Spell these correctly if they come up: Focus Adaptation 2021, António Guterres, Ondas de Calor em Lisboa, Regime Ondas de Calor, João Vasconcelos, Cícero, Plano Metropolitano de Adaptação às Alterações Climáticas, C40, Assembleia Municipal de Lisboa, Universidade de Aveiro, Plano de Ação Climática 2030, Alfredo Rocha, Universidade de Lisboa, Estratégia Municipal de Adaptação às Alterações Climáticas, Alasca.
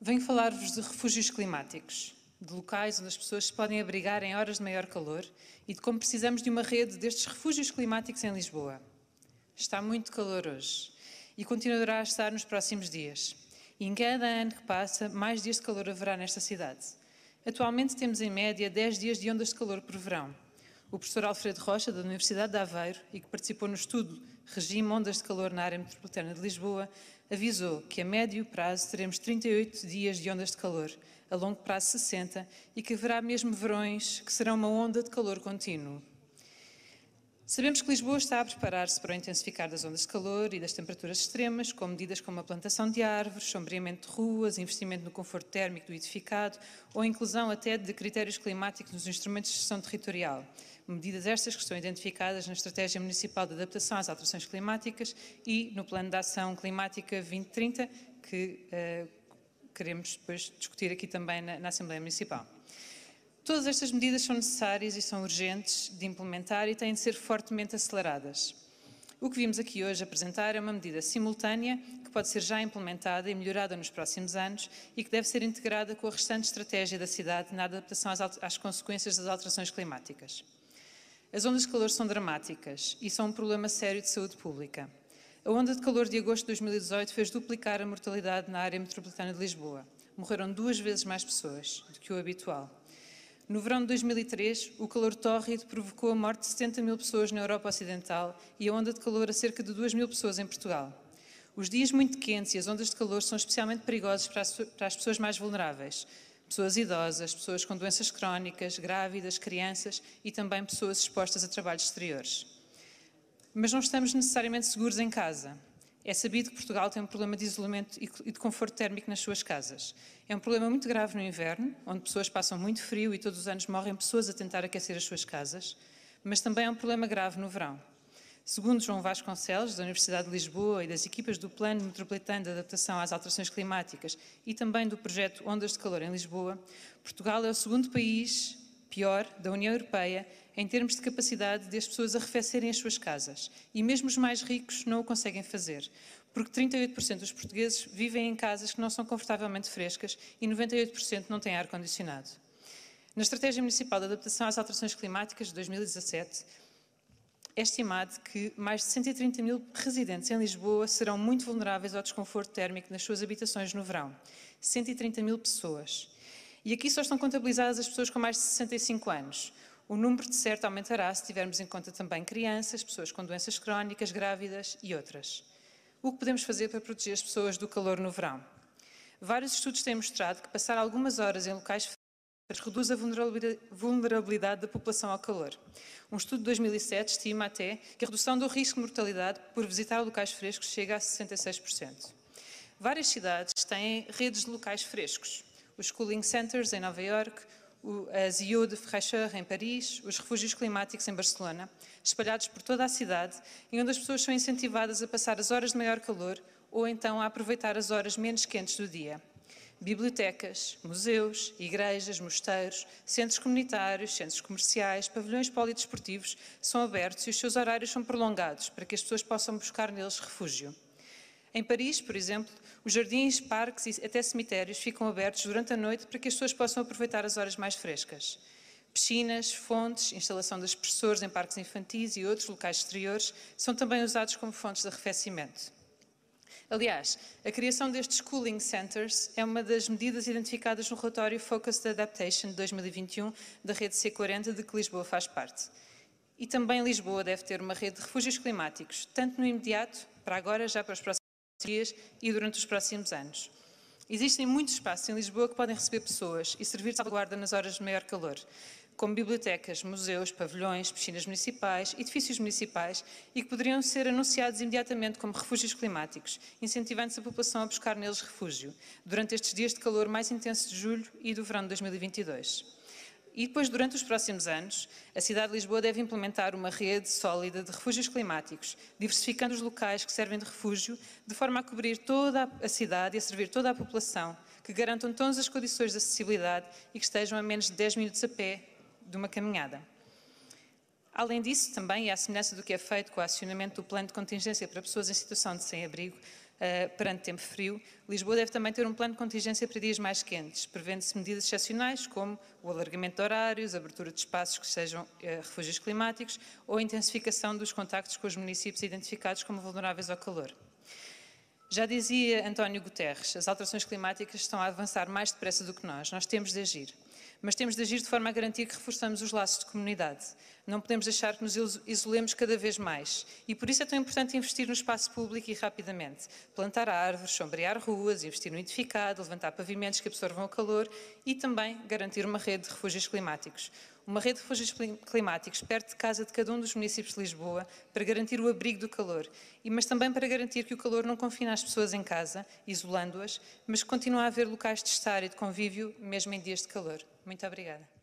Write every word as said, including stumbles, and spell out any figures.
Venho falar-vos de refúgios climáticos, de locais onde as pessoas se podem abrigar em horas de maior calor e de como precisamos de uma rede destes refúgios climáticos em Lisboa. Está muito calor hoje e continuará a estar nos próximos dias. E em cada ano que passa, mais dias de calor haverá nesta cidade. Atualmente temos em média dez dias de ondas de calor por verão. O professor Alfredo Rocha, da Universidade de Aveiro, e que participou no estudo Regime Ondas de Calor na área metropolitana de Lisboa, avisou que a médio prazo teremos trinta e oito dias de ondas de calor, a longo prazo sessenta, e que haverá mesmo verões que serão uma onda de calor contínuo. Sabemos que Lisboa está a preparar-se para o intensificar das ondas de calor e das temperaturas extremas, com medidas como a plantação de árvores, sombreamento de ruas, investimento no conforto térmico do edificado ou a inclusão até de critérios climáticos nos instrumentos de gestão territorial. Medidas estas que estão identificadas na Estratégia Municipal de Adaptação às Alterações Climáticas e no Plano de Ação Climática dois mil e trinta, que uh, queremos depois discutir aqui também na, na Assembleia Municipal. Todas estas medidas são necessárias e são urgentes de implementar e têm de ser fortemente aceleradas. O que vimos aqui hoje apresentar é uma medida simultânea que pode ser já implementada e melhorada nos próximos anos e que deve ser integrada com a restante estratégia da cidade na adaptação às, às consequências das alterações climáticas. As ondas de calor são dramáticas e são um problema sério de saúde pública. A onda de calor de agosto de dois mil e dezoito fez duplicar a mortalidade na área metropolitana de Lisboa. Morreram duas vezes mais pessoas do que o habitual. No verão de dois mil e três, o calor tórrido provocou a morte de setenta mil pessoas na Europa Ocidental e a onda de calor a cerca de duas mil pessoas em Portugal. Os dias muito quentes e as ondas de calor são especialmente perigosos para as pessoas mais vulneráveis, pessoas idosas, pessoas com doenças crónicas, grávidas, crianças e também pessoas expostas a trabalhos exteriores. Mas não estamos necessariamente seguros em casa. É sabido que Portugal tem um problema de isolamento e de conforto térmico nas suas casas. É um problema muito grave no inverno, onde pessoas passam muito frio e todos os anos morrem pessoas a tentar aquecer as suas casas, mas também é um problema grave no verão. Segundo João Vasconcelos, da Universidade de Lisboa e das equipas do Plano Metropolitano de Adaptação às Alterações Climáticas e também do projeto Ondas de Calor em Lisboa, Portugal é o segundo país pior da União Europeia em termos de capacidade das pessoas arrefecerem as suas casas. E mesmo os mais ricos não o conseguem fazer, porque trinta e oito por cento dos portugueses vivem em casas que não são confortavelmente frescas e noventa e oito por cento não têm ar-condicionado. Na Estratégia Municipal de Adaptação às Alterações Climáticas de dois mil e dezassete, é estimado que mais de cento e trinta mil residentes em Lisboa serão muito vulneráveis ao desconforto térmico nas suas habitações no verão. cento e trinta mil pessoas. E aqui só estão contabilizadas as pessoas com mais de sessenta e cinco anos. O número de certo aumentará se tivermos em conta também crianças, pessoas com doenças crónicas, grávidas e outras. O que podemos fazer para proteger as pessoas do calor no verão? Vários estudos têm mostrado que passar algumas horas em locais reduz a vulnerabilidade da população ao calor. Um estudo de dois mil e sete estima até que a redução do risco de mortalidade por visitar locais frescos chega a sessenta e seis por cento. Várias cidades têm redes de locais frescos. Os cooling centers em Nova Iorque, as I O de Freixeur em Paris, os refúgios climáticos em Barcelona, espalhados por toda a cidade, e onde as pessoas são incentivadas a passar as horas de maior calor ou então a aproveitar as horas menos quentes do dia. Bibliotecas, museus, igrejas, mosteiros, centros comunitários, centros comerciais, pavilhões polidesportivos são abertos e os seus horários são prolongados para que as pessoas possam buscar neles refúgio. Em Paris, por exemplo, os jardins, parques e até cemitérios ficam abertos durante a noite para que as pessoas possam aproveitar as horas mais frescas. Piscinas, fontes, instalação de expressores em parques infantis e outros locais exteriores são também usados como fontes de arrefecimento. Aliás, a criação destes cooling centers é uma das medidas identificadas no relatório Focus Adaptation dois mil e vinte e um da rede C quarenta de que Lisboa faz parte. E também Lisboa deve ter uma rede de refúgios climáticos, tanto no imediato, para agora, já para os próximos dias e durante os próximos anos. Existem muitos espaços em Lisboa que podem receber pessoas e servir de salvaguarda nas horas de maior calor, como bibliotecas, museus, pavilhões, piscinas municipais, edifícios municipais e que poderiam ser anunciados imediatamente como refúgios climáticos, incentivando-se a população a buscar neles refúgio, durante estes dias de calor mais intenso de julho e do verão de dois mil e vinte e dois. E depois, durante os próximos anos, a cidade de Lisboa deve implementar uma rede sólida de refúgios climáticos, diversificando os locais que servem de refúgio, de forma a cobrir toda a cidade e a servir toda a população, que garantam todas as condições de acessibilidade e que estejam a menos de dez minutos a pé de uma caminhada. Além disso, também, e à semelhança do que é feito com o acionamento do plano de contingência para pessoas em situação de sem-abrigo, uh, perante tempo frio, Lisboa deve também ter um plano de contingência para dias mais quentes, prevendo-se medidas excepcionais como o alargamento de horários, abertura de espaços que sejam uh, refúgios climáticos ou a intensificação dos contactos com os municípios identificados como vulneráveis ao calor. Já dizia António Guterres, as alterações climáticas estão a avançar mais depressa do que nós, nós temos de agir. Mas temos de agir de forma a garantir que reforçamos os laços de comunidade. Não podemos deixar que nos isolemos cada vez mais. E por isso é tão importante investir no espaço público e rapidamente. Plantar árvores, sombrear ruas, investir no edificado, levantar pavimentos que absorvam o calor e também garantir uma rede de refúgios climáticos. Uma rede de refúgios climáticos perto de casa de cada um dos municípios de Lisboa para garantir o abrigo do calor, mas também para garantir que o calor não confina as pessoas em casa, isolando-as, mas que continua a haver locais de estar e de convívio, mesmo em dias de calor. Muito obrigada.